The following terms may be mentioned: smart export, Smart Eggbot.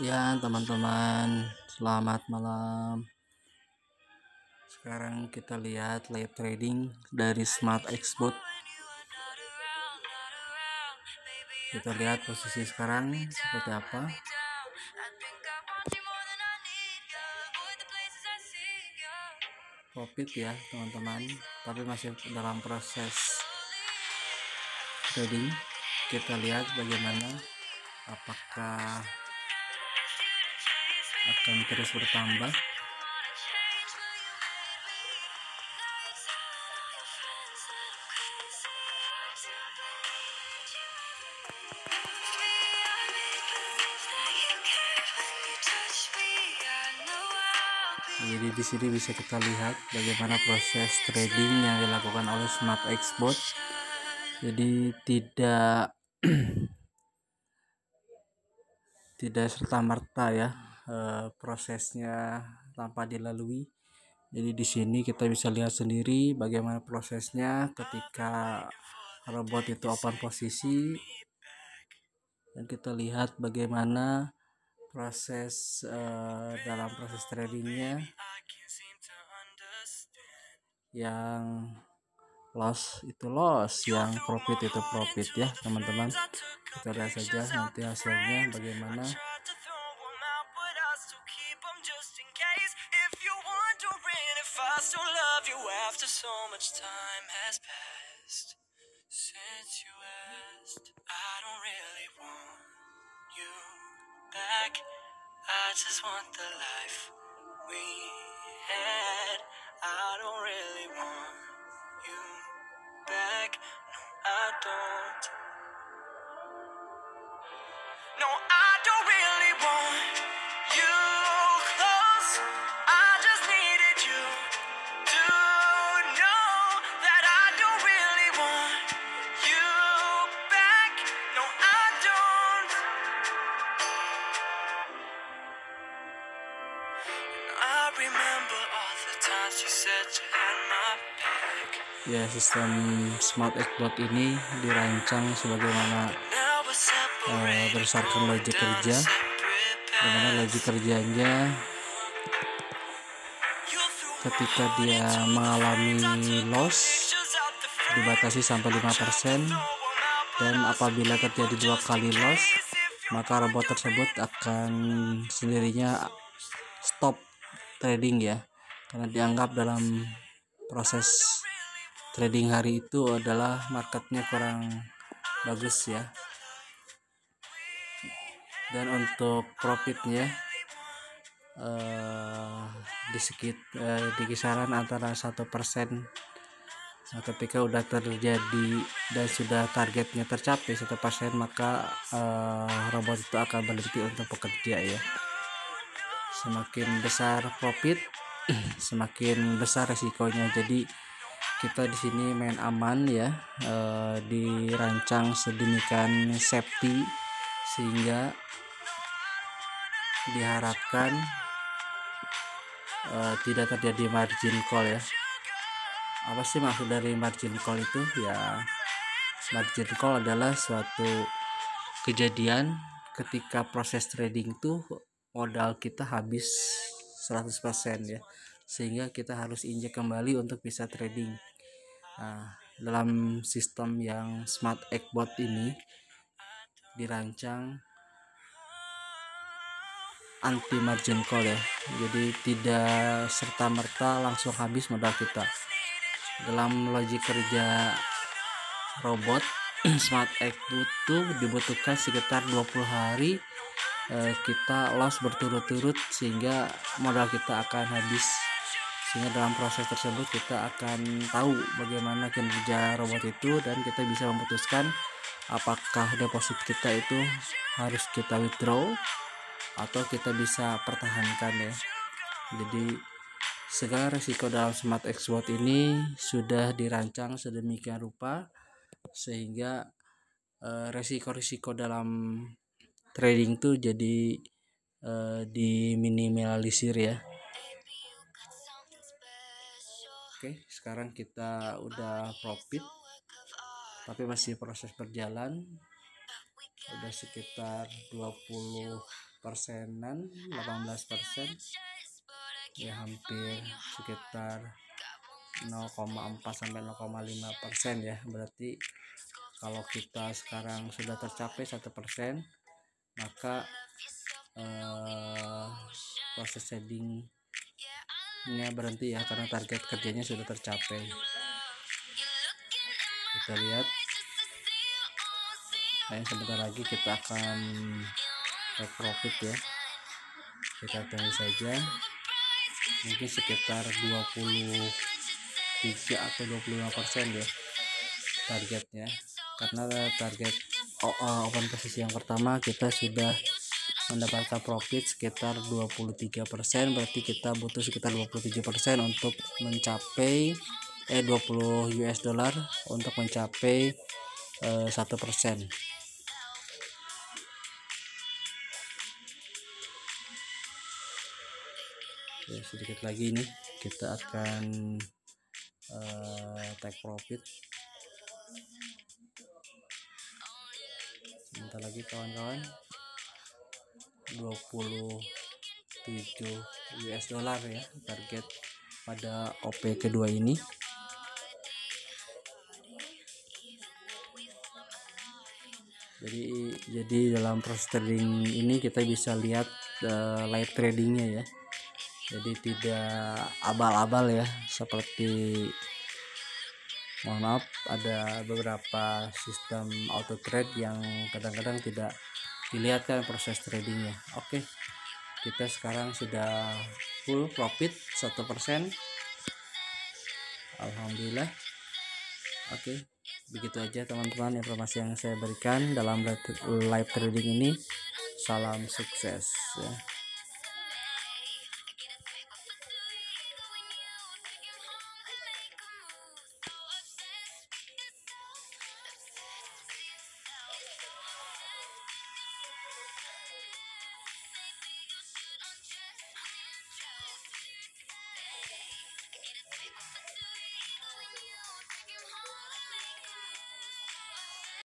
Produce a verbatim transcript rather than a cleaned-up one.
Ya teman-teman, selamat malam. Sekarang kita lihat live trading dari Smart Export. Kita lihat posisi sekarang seperti apa. Profit ya teman-teman, tapi masih dalam proses trading. Kita lihat bagaimana, apakah akan terus bertambah. Jadi di sini bisa kita lihat bagaimana proses trading yang dilakukan oleh Smart Eggbot. Jadi tidak tidak serta-merta ya e, prosesnya tanpa dilalui. Jadi di sini kita bisa lihat sendiri bagaimana prosesnya ketika robot itu open posisi, dan kita lihat bagaimana proses uh, dalam proses tradingnya yang loss itu loss, yang profit itu profit ya teman-teman. Kita lihat saja nanti hasilnya bagaimana. I just want the life we had. I don't really want you back. No, I don't. No, I don't really want you close. I just needed you to know that I don't really want you back. No, I don't. Ya, sistem Smart Eggbot ini dirancang sebagaimana uh, berdasarkan logik kerja, karena logik kerjanya ketika dia mengalami loss dibatasi sampai lima persen, dan apabila terjadi dua kali loss maka robot tersebut akan sendirinya stop trading ya, karena dianggap dalam proses trading hari itu adalah marketnya kurang bagus ya. Dan untuk profitnya eh, di sekitar eh, di kisaran antara satu persen ketika udah terjadi dan sudah targetnya tercapai satu persen, maka eh, robot itu akan berhenti untuk bekerja ya. Semakin besar profit, semakin besar resikonya. Jadi kita di sini main aman ya, e, dirancang sedemikian safety sehingga diharapkan e, tidak terjadi margin call ya. Apa sih maksud dari margin call itu ya? Margin call adalah suatu kejadian ketika proses trading tuh modal kita habis seratus persen ya, sehingga kita harus injek kembali untuk bisa trading. Nah, dalam sistem yang Smart Eggbot ini dirancang anti margin call ya, jadi tidak serta-merta langsung habis modal kita. Dalam logik kerja robot Smart Eggbot itu dibutuhkan sekitar dua puluh hari kita loss berturut-turut sehingga modal kita akan habis, sehingga dalam proses tersebut kita akan tahu bagaimana kinerja robot itu, dan kita bisa memutuskan apakah deposit kita itu harus kita withdraw atau kita bisa pertahankan ya. Jadi segala risiko dalam Smart Eggbot ini sudah dirancang sedemikian rupa sehingga eh, risiko-risiko dalam trading tuh jadi uh, diminimalisir ya. Oke, Oke, sekarang kita udah profit, tapi masih proses berjalan. Udah sekitar dua puluh persenan, delapan belas persen, ya hampir sekitar nol koma empat sampai nol koma lima persen ya. Berarti kalau kita sekarang sudah tercapai satu persen, maka eh, proses trading berhenti ya, karena target kerjanya sudah tercapai. Kita lihat, nah, sebentar lagi kita akan take profit ya. Kita tunggu saja, mungkin sekitar dua puluh tiga atau dua puluh lima persen ya targetnya, karena target open posisi yang pertama kita sudah mendapatkan profit sekitar dua puluh tiga persen, berarti kita butuh sekitar dua puluh tujuh persen untuk mencapai eh dua puluh U S dollar untuk mencapai satu eh, persen. Ya, sedikit lagi nih kita akan eh, take profit. Sebentar lagi kawan-kawan, dua puluh tujuh U S dollar ya target pada O P kedua ini. Jadi jadi dalam proses trading ini kita bisa lihat uh, live tradingnya ya. Jadi tidak abal-abal ya, seperti mohon maaf ada beberapa sistem auto trade yang kadang-kadang tidak dilihatkan proses tradingnya. Oke, kita sekarang sudah full profit satu persen, alhamdulillah. Oke, begitu aja teman-teman informasi yang saya berikan dalam live trading ini. Salam sukses ya.